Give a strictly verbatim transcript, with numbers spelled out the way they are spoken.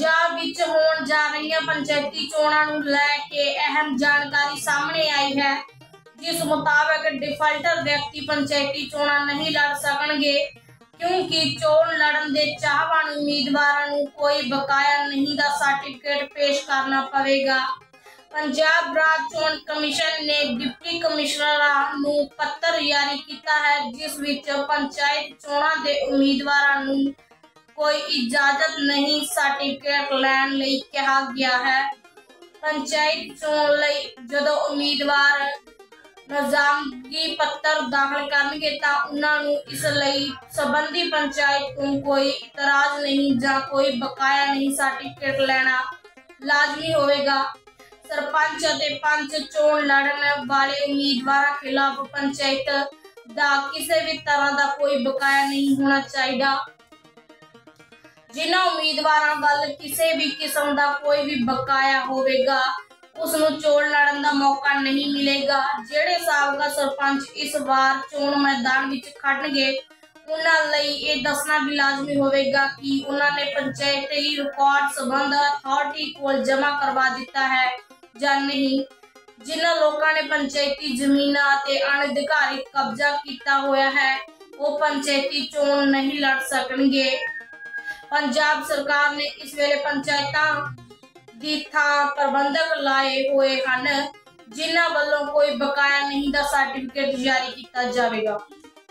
पंजाब विच होण जा रही पंचायती चोणां नूं लै के अहम जानकारी सामने आई है, जिस मुताबिक डिफाल्टर व्यक्ति पंचायती चोणां नहीं लड़ सकणगे क्योंकि चोण लड़न दे चाहवान उम्मीदवारां नूं कोई बकाया नहीं दा सर्टिफिकेट पेश करना पवेगा। पंजाब राज चोण कमीशन ने डिप्टी कमिश्नरां नूं पत्र जारी किया है, जिस विच पंचायत चोणां दे उम्मीदवारां नूं कोई इजाजत नहीं सर्टिफिकेट लैण लई कहा गया है। पंचायत चोण लई जदों उम्मीदवार रजामंदी पत्र दाखिल करनगे तां उन्हां नूं इस लई संबंधी पंचायत तों कोई इतराज नहीं जां कोई बकाया नहीं सर्टिफिकेट लैणा लाजमी होवेगा। सरपंच अते पंच चोण लड़न वाले उम्मीदवारां खिलाफ पंचायत दा किसी भी तरह दा कोई बकाया नहीं होना चाहिदा। जिन्हां उम्मीदवारां वाल किसी भी किस्म दा कोई भी बकाया होवेगा उसनूं चोण लड़न दा मौका नहीं मिलेगा। जिहड़े साबका सरपंच इस वार चोण मैदान विच खड़नगे उन्हां लई इह दसना भी लाजमी होवेगा कि उन्हां ने पंचायती रिकॉर्ड संबंध अथॉरिटी कोल जमा करवा दिता है जा नहीं। जिन्हां लोकां ने पंचायती जमीनां ते अनधिकारित कब्जा कीता होया है वो पंचायती चोण नहीं लड़ सकणगे। पंजाब सरकार ने इस वेले पंचायतां दी थां प्रबंधक लाए होए हन जिन्हां वल्लों कोई बकाया नहीं दा सर्टिफिकेट जारी किया जावेगा।